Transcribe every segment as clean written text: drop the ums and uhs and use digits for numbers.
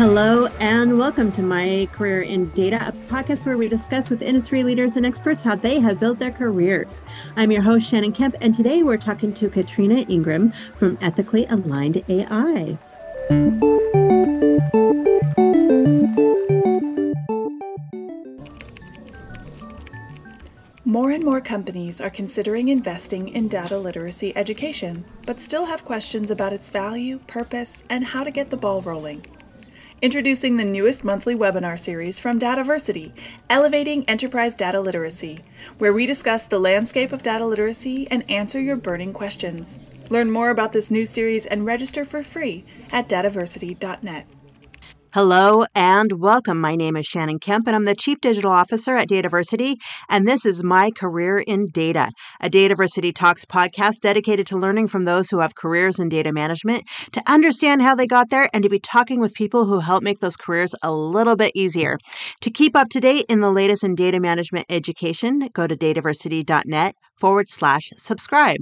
Hello and welcome to My Career in Data, a podcast where we discuss with industry leaders and experts how they have built their careers. I'm your host, Shannon Kemp, and today we're talking to Katrina Ingram from Ethically Aligned AI. More and more companies are considering investing in data literacy education, but still have questions about its value, purpose, and how to get the ball rolling. Introducing the newest monthly webinar series from Dataversity, Elevating Enterprise Data Literacy, where we discuss the landscape of data literacy and answer your burning questions. Learn more about this new series and register for free at dataversity.net. Hello and welcome. My name is Shannon Kemp, and I'm the Chief Digital Officer at Dataversity, and this is My Career in Data, a Dataversity Talks podcast dedicated to learning from those who have careers in data management, to understand how they got there, and to be talking with people who help make those careers a little bit easier. To keep up to date in the latest in data management education, go to dataversity.net/subscribe.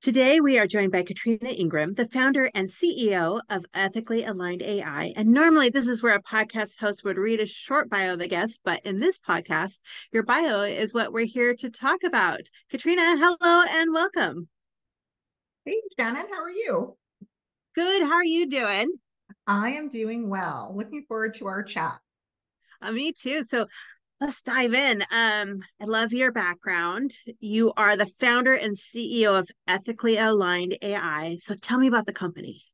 Today, we are joined by Katrina Ingram, the founder and CEO of Ethically Aligned AI. And normally, this is where a podcast host would read a short bio of the guest, but in this podcast, your bio is what we're here to talk about. Katrina, hello and welcome. Hey, Shannon, how are you? Good. How are you doing? I am doing well. Looking forward to our chat. Me too. So let's dive in. I love your background. You are the founder and CEO of Ethically Aligned AI. So tell me about the company.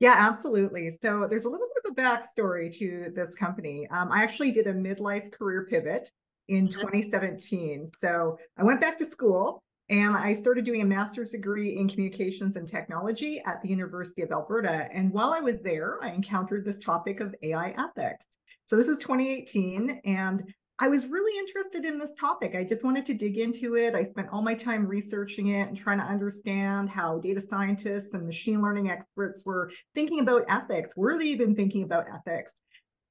Yeah, absolutely. So there's a little bit of a backstory to this company. I actually did a midlife career pivot in 2017. So I went back to school and I started doing a master's degree in communications and technology at the University of Alberta. And while I was there, I encountered this topic of AI ethics. So this is 2018, and I was really interested in this topic. I just wanted to dig into it. I spent all my time researching it and trying to understand how data scientists and machine learning experts were thinking about ethics. Were they even thinking about ethics?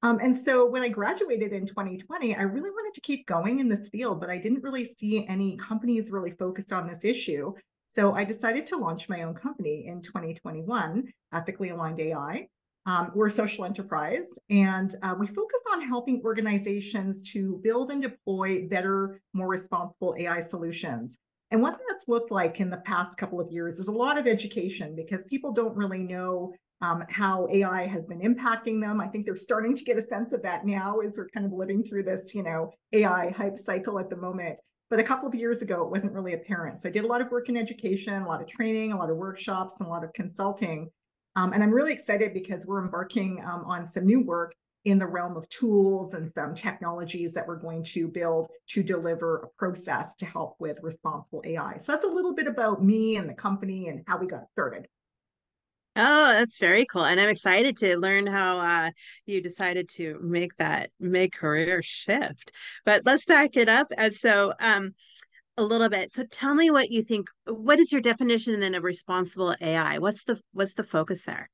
And so when I graduated in 2020, I really wanted to keep going in this field, but I didn't really see any companies really focused on this issue. So I decided to launch my own company in 2021, Ethically Aligned AI. We're a social enterprise, and we focus on helping organizations to build and deploy better, more responsible AI solutions. And what that's looked like in the past couple of years is a lot of education, because people don't really know how AI has been impacting them. I think they're starting to get a sense of that now as we're kind of living through this, you know, AI hype cycle at the moment. But a couple of years ago, it wasn't really apparent. So I did a lot of work in education, a lot of training, a lot of workshops, and a lot of consulting. And I'm really excited because we're embarking on some new work in the realm of tools and some technologies that we're going to build to deliver a process to help with responsible AI. So that's a little bit about me and the company and how we got started. Oh, that's very cool. And I'm excited to learn how you decided to make that career shift. But let's back it up. And so a little bit. So tell me what you think. What is your definition then of responsible AI? What's the focus there?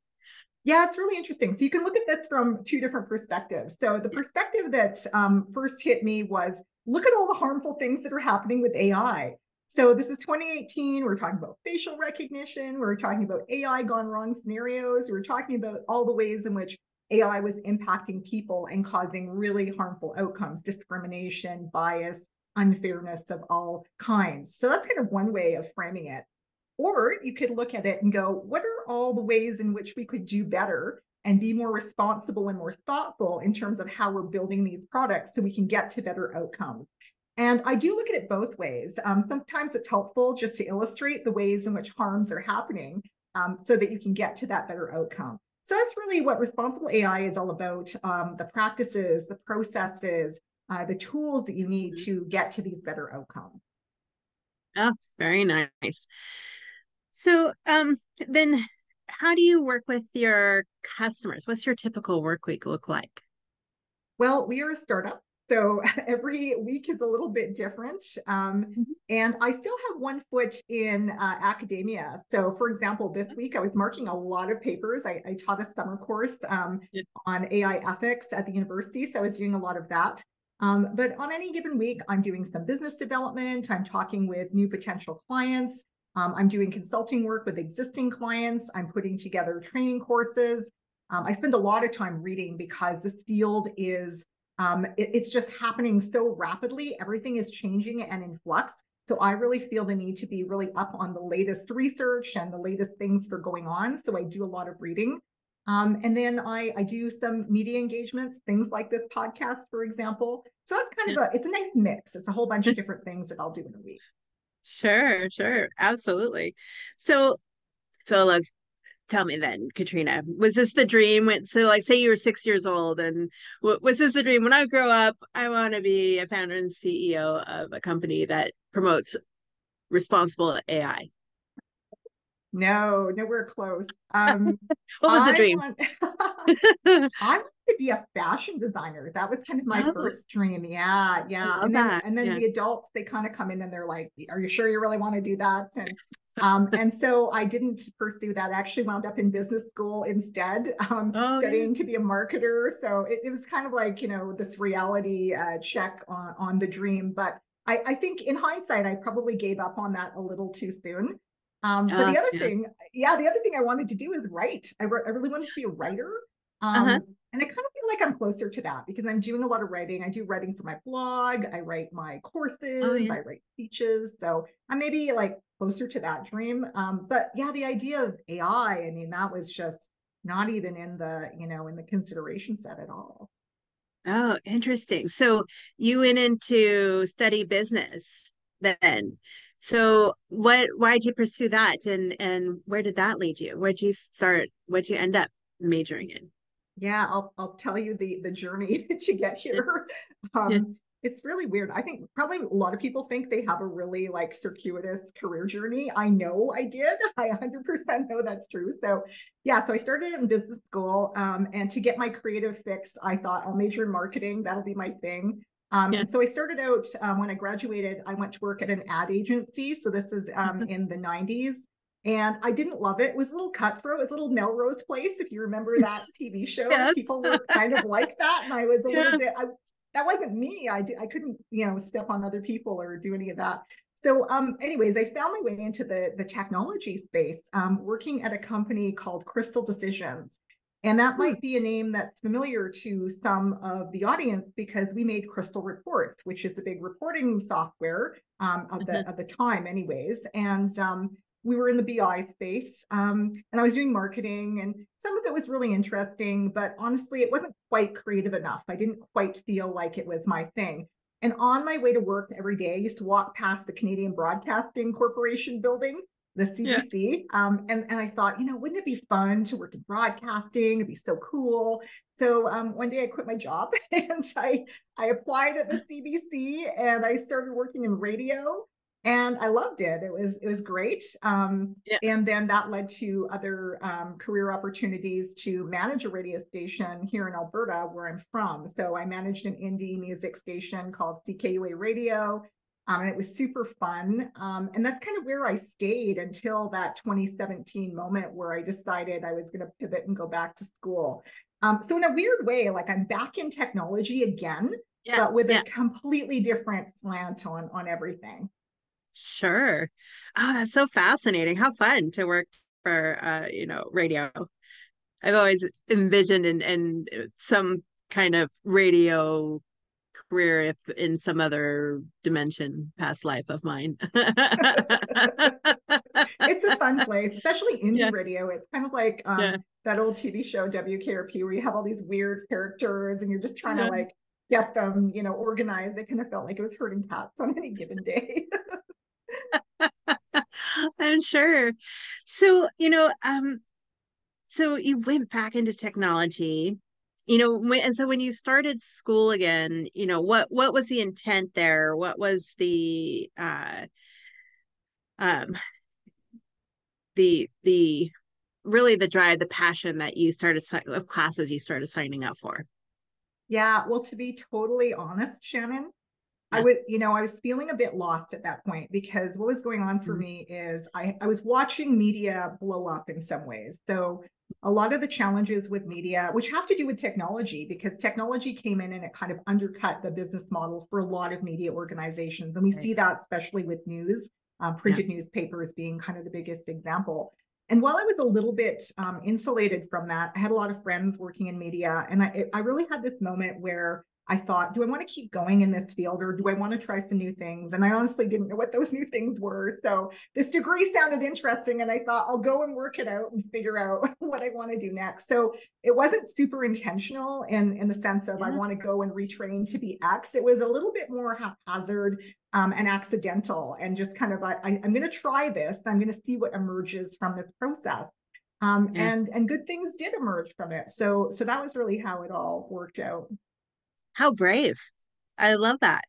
Yeah, it's really interesting. So you can look at this from two different perspectives. So the perspective that first hit me was, look at all the harmful things that are happening with AI. So this is 2018. We're talking about facial recognition. We're talking about AI gone wrong scenarios. We're talking about all the ways in which AI was impacting people and causing really harmful outcomes, discrimination, bias, unfairness of all kinds. So that's kind of one way of framing it. Or you could look at it and go, what are all the ways in which we could do better and be more responsible and more thoughtful in terms of how we're building these products so we can get to better outcomes? And I do look at it both ways. Sometimes it's helpful just to illustrate the ways in which harms are happening so that you can get to that better outcome. So that's really what responsible AI is all about, the practices, the processes, the tools that you need to get to these better outcomes. Oh, very nice. So then how do you work with your customers? What's your typical work week look like? Well, we are a startup, so every week is a little bit different. And I still have one foot in academia. So for example, this week I was marking a lot of papers. I taught a summer course on AI ethics at the university. So I was doing a lot of that. But on any given week, I'm doing some business development. I'm talking with new potential clients. I'm doing consulting work with existing clients. I'm putting together training courses. I spend a lot of time reading because this field is, it's just happening so rapidly. Everything is changing and in flux. So I really feel the need to be really up on the latest research and the latest things for going on. So I do a lot of reading. And then I do some media engagements, things like this podcast, for example. So that's kind of it's a nice mix. It's a whole bunch of different things that I'll do in a week. Sure. Absolutely. So let's tell me then, Katrina, was this the dream? So like, say you were 6 years old and was this the dream? When I grow up, I want to be a founder and CEO of a company that promotes responsible AI. No, nowhere close. What was the dream? I wanted to be a fashion designer. That was kind of my first dream. Yeah. And then the adults, they kind of come in and they're like, are you sure you really want to do that? And so I didn't pursue that. I actually wound up in business school instead, studying to be a marketer. So it was kind of like, you know, this reality check on the dream. But I think in hindsight, I probably gave up on that a little too soon. But the other thing I wanted to do is write. I really wanted to be a writer. And I kind of feel like I'm closer to that because I'm doing a lot of writing. I do writing for my blog. I write my courses. I write speeches. So I'm maybe like closer to that dream. But yeah, the idea of AI, I mean, that was just not even in the consideration set at all. Oh, interesting. So you went into study business then. So why did you pursue that? And where did that lead you? Where'd you start? What'd you end up majoring in? Yeah, I'll tell you the journey to get here. It's really weird. I think probably a lot of people think they have a really like circuitous career journey. I know I did. I 100% know that's true. So yeah, so I started in business school and to get my creative fix, I thought I'll major in marketing. That'll be my thing. And so I started out when I graduated, I went to work at an ad agency. So this is in the 90s. And I didn't love it. It was a little cutthroat. It was a little Melrose Place, if you remember that TV show. Yes. People were kind of like that. And I was a little bit, that wasn't me. I couldn't, step on other people or do any of that. So anyways, I found my way into the technology space, working at a company called Crystal Decisions. And that might be a name that's familiar to some of the audience because we made Crystal Reports, which is the big reporting software of the time anyways. And we were in the BI space and I was doing marketing and some of it was really interesting, but honestly, it wasn't quite creative enough. I didn't quite feel like it was my thing. And on my way to work every day, I used to walk past the Canadian Broadcasting Corporation building, the CBC. And I thought, wouldn't it be fun to work in broadcasting? It'd be so cool. So one day I quit my job and I applied at the CBC and I started working in radio and I loved it. It was great. And then that led to other career opportunities to manage a radio station here in Alberta where I'm from. So I managed an indie music station called CKUA Radio. And it was super fun. And that's kind of where I stayed until that 2017 moment where I decided I was going to pivot and go back to school. So in a weird way, like I'm back in technology again, but with a completely different slant on everything. Sure. Oh, that's so fascinating. How fun to work for, radio. I've always envisioned and some kind of radio career, if in some other dimension, past life of mine. It's a fun place, especially indie radio. It's kind of like that old TV show WKRP, where you have all these weird characters and you're just trying to like get them, organized. It kind of felt like it was herding cats on any given day. I'm sure. So, so you went back into technology. And so when you started school again, what was the intent there? What was the really the drive, the passion that you started of classes you started signing up for? Yeah, well, to be totally honest, Shannon, I was feeling a bit lost at that point because what was going on for me is I was watching media blow up in some ways. So a lot of the challenges with media, which have to do with technology, because technology came in and it kind of undercut the business model for a lot of media organizations. And we see that especially with news, printed newspapers being kind of the biggest example. And while I was a little bit insulated from that, I had a lot of friends working in media, and I really had this moment where I thought, do I want to keep going in this field, or do I want to try some new things? And I honestly didn't know what those new things were. So this degree sounded interesting, and I thought I'll go and work it out and figure out what I want to do next. So it wasn't super intentional in the sense of I want to go and retrain to be X. It was a little bit more haphazard and accidental, and just kind of like, I'm going to try this. I'm going to see what emerges from this process. And good things did emerge from it. So that was really how it all worked out. How brave. I love that.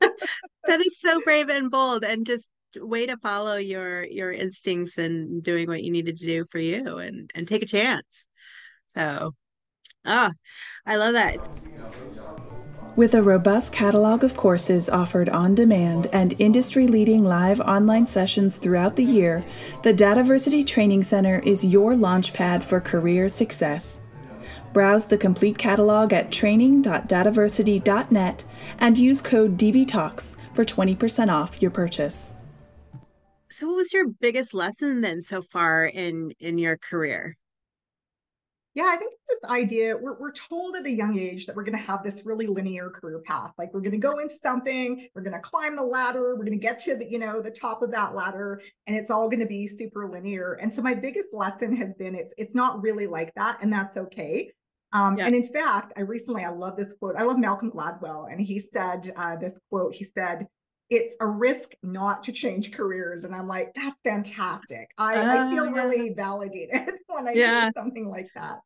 That is so brave and bold, and just way to follow your instincts and doing what you needed to do for you, and take a chance. So, I love that. With a robust catalog of courses offered on demand and industry-leading live online sessions throughout the year, the Dataversity Training Center is your launchpad for career success. Browse the complete catalog at training.dataversity.net and use code DVTalks for 20% off your purchase. So what was your biggest lesson then so far in your career? Yeah, I think it's this idea, we're told at a young age that we're going to have this really linear career path. Like, we're going to go into something, we're going to climb the ladder, we're going to get to the, the top of that ladder, and it's all going to be super linear. And so my biggest lesson has been, it's not really like that, and that's okay. And in fact, I love this quote. I love Malcolm Gladwell. And he said this quote, he said, "It's a risk not to change careers." And I'm like, that's fantastic. I feel really validated when I do something like that.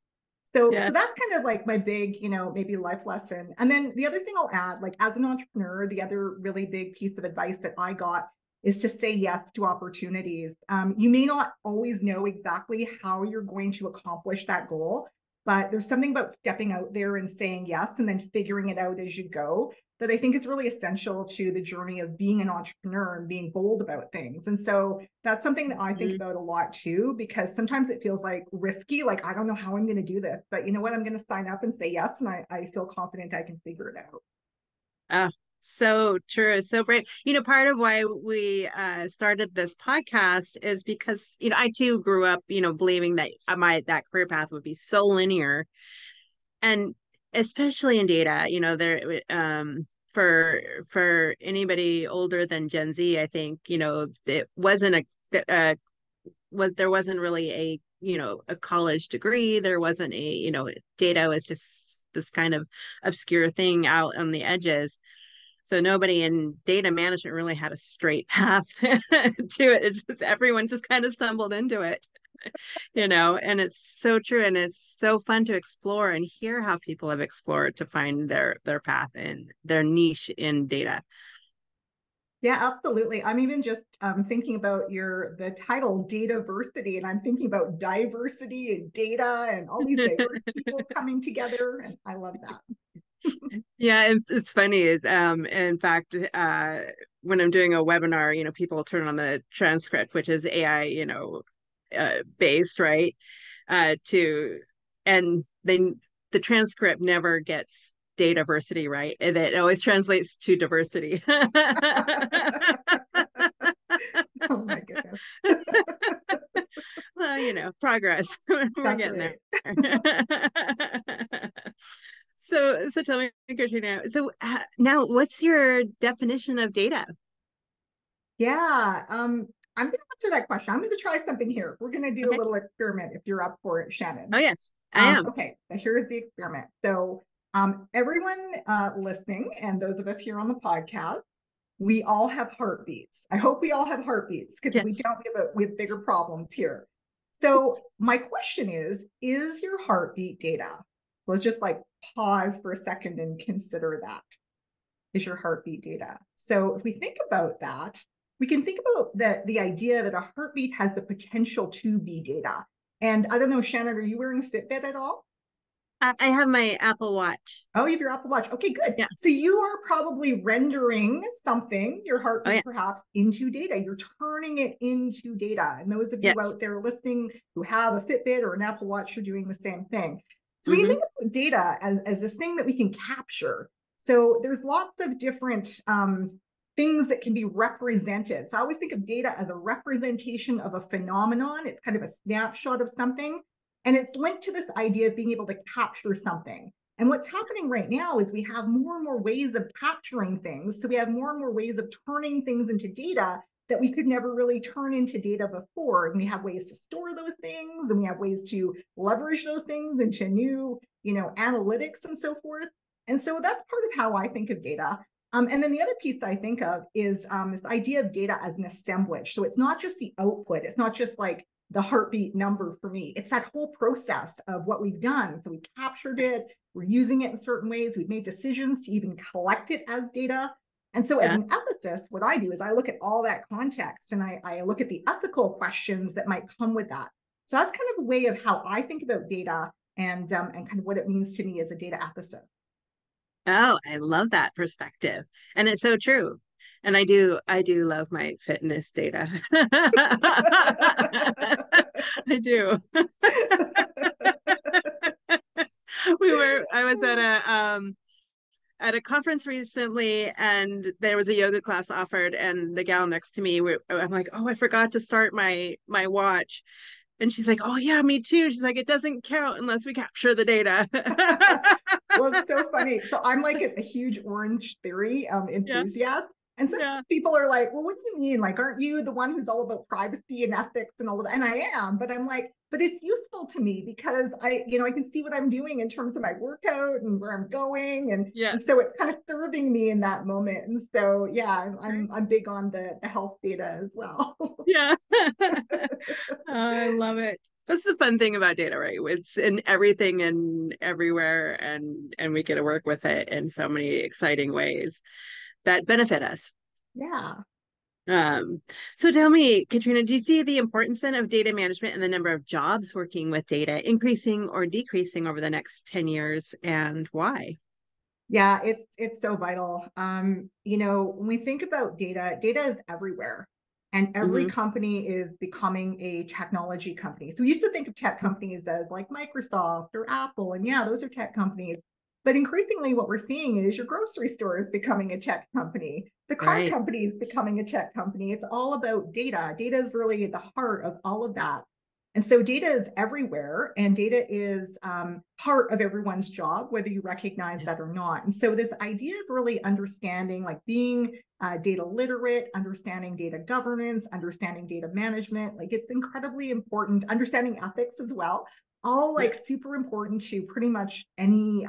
So that's kind of like my big, maybe life lesson. And then the other thing I'll add, like as an entrepreneur, the other really big piece of advice that I got is to say yes to opportunities. You may not always know exactly how you're going to accomplish that goal, but there's something about stepping out there and saying yes, and then figuring it out as you go, that I think is really essential to the journey of being an entrepreneur and being bold about things. And so that's something that I think about a lot too, because sometimes it feels like risky, like I don't know how I'm going to do this, but you know what, I'm going to sign up and say yes, and I feel confident I can figure it out. So true. So brave. Part of why we started this podcast is because, I too grew up, believing that that career path would be so linear. And especially in data, there, for anybody older than Gen Z, I think, it wasn't there wasn't really a, a college degree. There wasn't a, data was just this kind of obscure thing out on the edges. So nobody in data management really had a straight path to it. It's just everyone just kind of stumbled into it, and it's so true. And it's so fun to explore and hear how people have explored to find their path and their niche in data. Yeah, absolutely. I'm even just thinking about the title Dataversity, and I'm thinking about diversity and data and all these diverse people coming together. And I love that. Yeah, it's funny. In fact, when I'm doing a webinar, people turn on the transcript, which is AI, based, right? And then the transcript never gets Dataversity right. It always translates to diversity. Oh my goodness. Well, progress. We're getting there. So tell me, Katrina, so now what's your definition of data? Yeah, I'm going to answer that question. I'm going to try something here. We're going to do a little experiment if you're up for it, Shannon. Oh, yes, I am. Okay, so here's the experiment. So everyone listening, and those of us here on the podcast, we all have heartbeats. I hope we all have heartbeats, because if we don't, we have bigger problems here. So my question is your heartbeat data? So let's just pause for a second and consider that is your heartbeat data. So if we think about that, we can think about the idea that a heartbeat has the potential to be data. And I don't know, Shannon, are you wearing Fitbit at all? I have my Apple Watch. Oh, you have your Apple Watch. Okay, good. Yeah. So you are probably rendering something, your heartbeat perhaps, into data. You're turning it into data. And those of you out there listening who have a Fitbit or an Apple Watch, you're doing the same thing. So we think of data as this thing that we can capture. So there's lots of different things that can be represented. So I always think of data as a representation of a phenomenon. It's kind of a snapshot of something. And it's linked to this idea of being able to capture something. And what's happening right now is we have more and more ways of capturing things. So we have more and more ways of turning things into data that we could never really turn into data before. And we have ways to store those things, and we have ways to leverage those things into new, analytics and so forth. And so that's part of how I think of data. And then the other piece I think of is this idea of data as an assemblage. So it's not just the output. It's not just like the heartbeat number for me. It's that whole process of what we've done. So we captured it. We're using it in certain ways. We've made decisions to even collect it as data. And so as an ethicist, what I do is I look at all that context, and I look at the ethical questions that might come with that. So that's kind of a way of how I think about data and kind of what it means to me as a data ethicist. Oh, I love that perspective. And it's so true. And I do love my fitness data. I do. I was at a conference recently, and there was a yoga class offered, and the gal next to me, I'm like, oh, I forgot to start my watch. And she's like, oh yeah, me too. She's like, it doesn't count unless we capture the data. Well, it's so funny. So I'm like a huge Orange Theory enthusiast. Yeah. And some people are like, well, what do you mean? Like, aren't you the one who's all about privacy and ethics and all of that? And I am, but I'm like, but it's useful to me because I can see what I'm doing in terms of my workout and where I'm going. And so it's kind of serving me in that moment. And so, yeah, I'm big on the health data as well. Yeah. Oh, I love it. That's the fun thing about data, right? It's in everything and everywhere, and we get to work with it in so many exciting ways that benefit us. Yeah. So tell me, Katrina, do you see the importance then of data management and the number of jobs working with data increasing or decreasing over the next 10 years, and why? Yeah, it's so vital. When we think about data, data is everywhere. And every company is becoming a technology company. So we used to think of tech companies as like Microsoft or Apple, and yeah, those are tech companies. But increasingly what we're seeing is your grocery store is becoming a tech company. The car company is becoming a tech company. It's all about data. Data is really at the heart of all of that. And so data is everywhere, and data is part of everyone's job, whether you recognize that or not. And so this idea of really understanding, like being data literate, understanding data governance, understanding data management, like it's incredibly important, understanding ethics as well, all like super important to pretty much any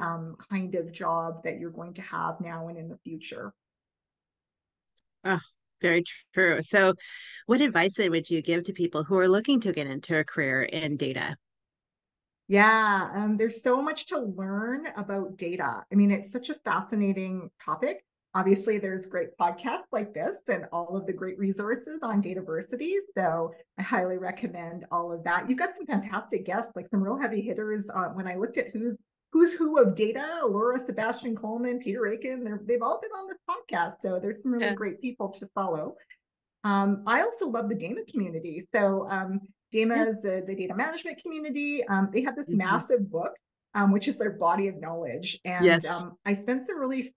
kind of job that you're going to have now and in the future. Very true. So what advice then would you give to people who are looking to get into a career in data? Yeah, there's so much to learn about data. I mean, it's such a fascinating topic. Obviously, there's great podcasts like this and all of the great resources on Dataversity. So I highly recommend all of that. You've got some fantastic guests, like some real heavy hitters. When I looked at who's who of data, Laura Sebastian Coleman, Peter Aiken, they've all been on this podcast. So there's some really great people to follow. I also love the DAMA community. So DAMA is the data management community. They have this massive book, which is their body of knowledge. And I spent some really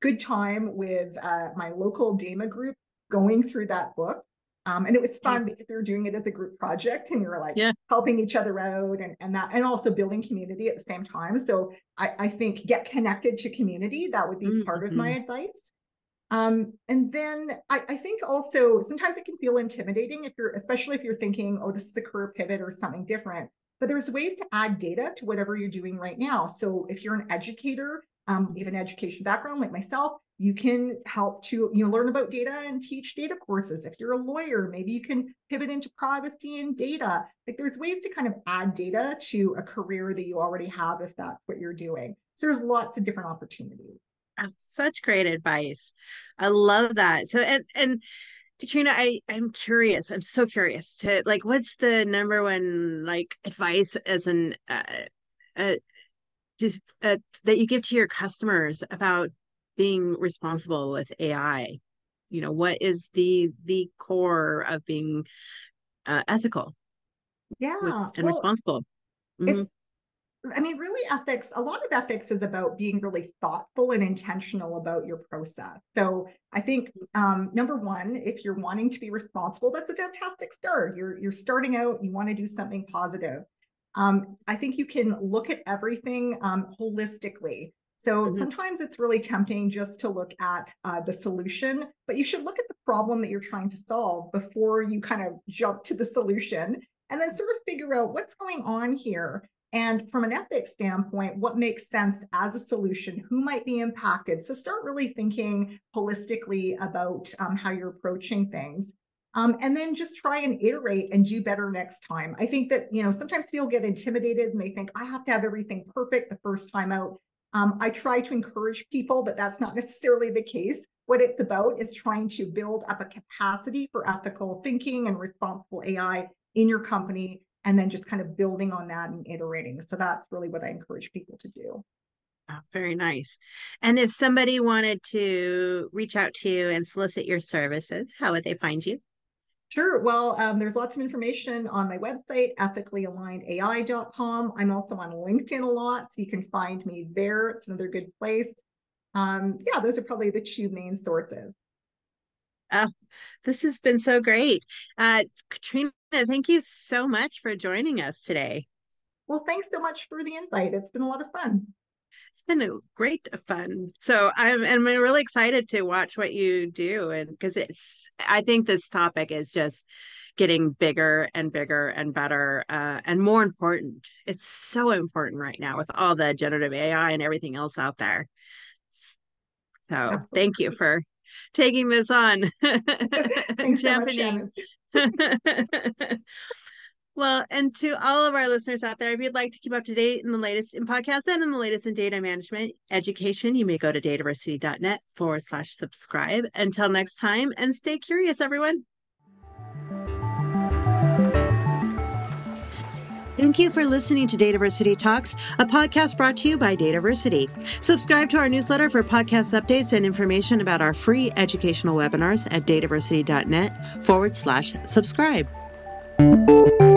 good time with my local DAMA group going through that book. And it was fun because they were doing it as a group project, and we were like helping each other out and that, and also building community at the same time. So I think get connected to community. That would be part of my advice. And then I think also sometimes it can feel intimidating especially if you're thinking, oh, this is a career pivot or something different, but there's ways to add data to whatever you're doing right now. So if you're an educator, you have an education background like myself, you can help to learn about data and teach data courses. If you're a lawyer, maybe you can pivot into privacy and data. Like there's ways to kind of add data to a career that you already have if that's what you're doing. So there's lots of different opportunities. Such great advice. I love that. So and Katrina, I'm curious. I'm so curious to like, what's the number one like advice as an that you give to your customers about being responsible with AI? What is the core of being ethical and responsible? It's I mean, really ethics, a lot of ethics is about being really thoughtful and intentional about your process. So I think number one, if you're wanting to be responsible, that's a fantastic start. You're starting out, you want to do something positive. I think you can look at everything holistically. So sometimes it's really tempting just to look at the solution, but you should look at the problem that you're trying to solve before you kind of jump to the solution, and then sort of figure out what's going on here. And from an ethics standpoint, what makes sense as a solution, who might be impacted? So start really thinking holistically about how you're approaching things. And then just try and iterate and do better next time. I think that, you know, sometimes people get intimidated and they think, I have to have everything perfect the first time out. I try to encourage people that that's not necessarily the case. What it's about is trying to build up a capacity for ethical thinking and responsible AI in your company, and then just kind of building on that and iterating. So that's really what I encourage people to do. Oh, very nice. And if somebody wanted to reach out to you and solicit your services, how would they find you? Sure. Well, there's lots of information on my website, ethicallyaligneDAI.com. I'm also on LinkedIn a lot, so you can find me there. It's another good place. Yeah, those are probably the two main sources. Oh, this has been so great. Katrina, thank you so much for joining us today. Well, thanks so much for the invite. It's been a lot of fun. It's been a great fun. So I'm really excited to watch what you do, and because I think this topic is just getting bigger and bigger and better and more important. It's so important right now with all the generative AI and everything else out there. So absolutely. Thank you for taking this on. Thanks so much, Shannon. Well, and to all of our listeners out there, if you'd like to keep up to date in the latest in podcasts and in the latest in data management education, you may go to dataversity.net/subscribe. Until next time, and stay curious, everyone. Thank you for listening to Dataversity Talks, a podcast brought to you by Dataversity. Subscribe to our newsletter for podcast updates and information about our free educational webinars at dataversity.net/subscribe.